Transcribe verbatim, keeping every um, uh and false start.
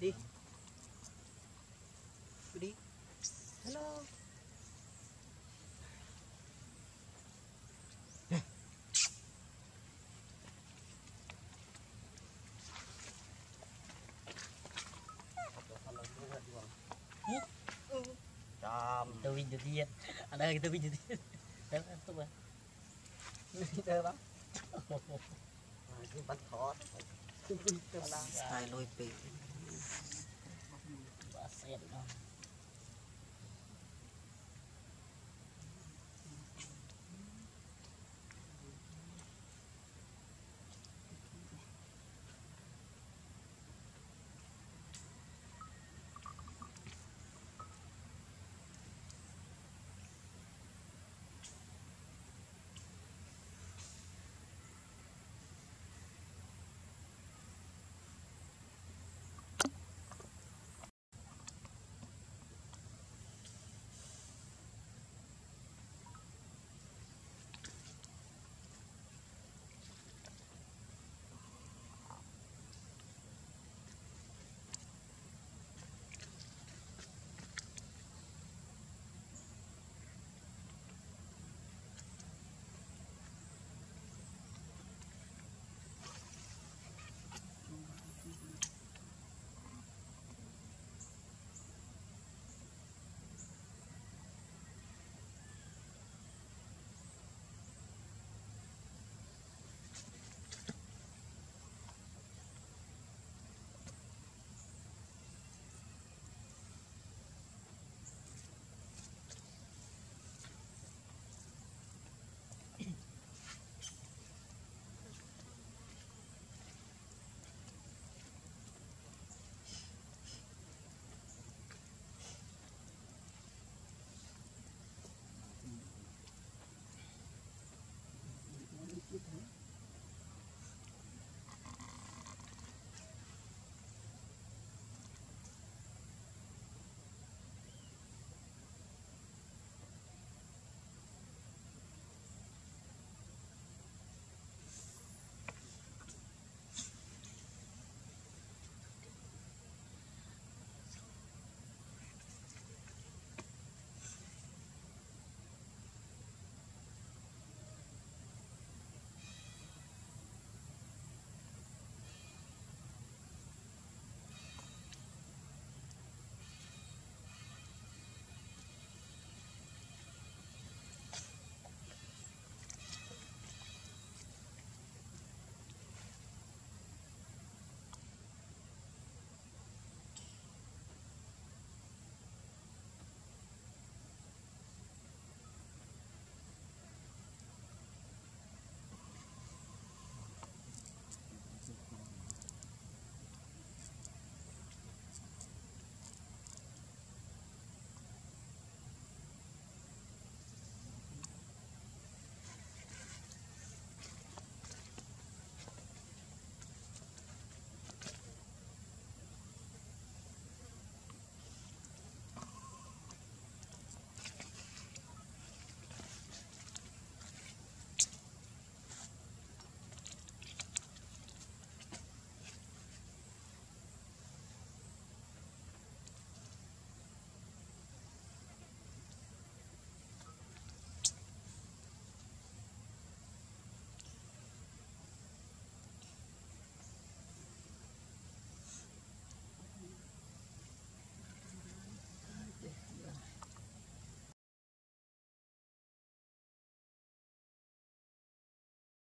Đi. Đi. Hello. Chàm, tôi vinh được điên. Anh ơi, tôi vinh được điên. Đấy, tôi mà. Tôi đó. Cái bánh khó. Tôi vinh tôi làm. Tài lôi bì. Hãy subscribe cho kênh Ghiền Mì Gõ để không bỏ lỡ những video hấp dẫn.